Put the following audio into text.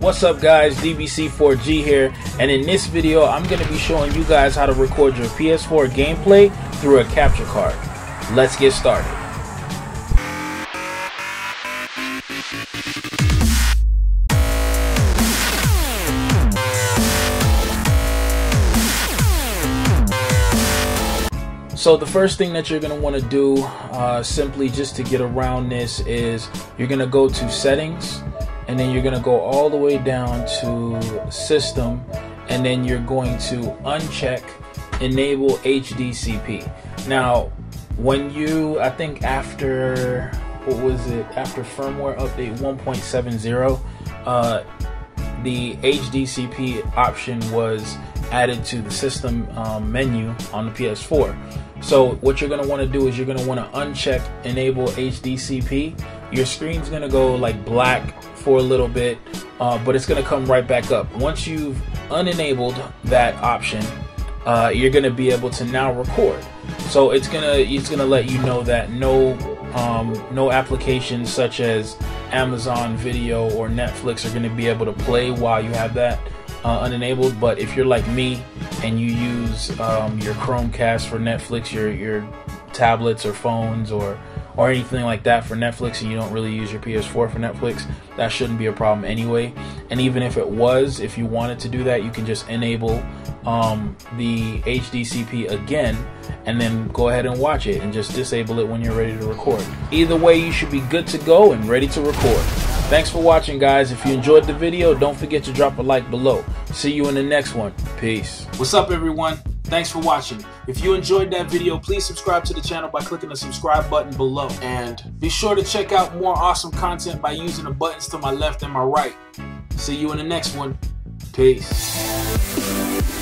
What's up guys, dbC4G here, and in this video I'm going to be showing you guys how to record your PS4 gameplay through a capture card. Let's get started. So the first thing that you're going to want to do simply just to get around this is you're going to go to settings. And then you're going to go all the way down to system, and then you're going to uncheck enable HDCP. Now when you, I think after, what was it, after firmware update 1.70, the HDCP option was added to the system menu on the PS4. So what you're going to want to do is you're going to want to uncheck enable HDCP. Your screen's going to go like black for a little bit, but it's going to come right back up. Once you've unenabled that option, you're going to be able to now record. So it's gonna let you know that no applications such as Amazon Video or Netflix are going to be able to play while you have that unenabled. But if you're like me and you use your Chromecast for Netflix, your tablets or phones or anything like that for Netflix, and you don't really use your PS4 for Netflix, that shouldn't be a problem anyway. And even if it was, if you wanted to do that, you can just enable the HDCP again and then go ahead and watch it, and just disable it when you're ready to record. Either way, you should be good to go and ready to record. Thanks for watching guys. If you enjoyed the video, don't forget to drop a like below. See you in the next one. Peace. What's up everyone? Thanks for watching. If you enjoyed that video, please subscribe to the channel by clicking the subscribe button below. And be sure to check out more awesome content by using the buttons to my left and my right. See you in the next one. Peace.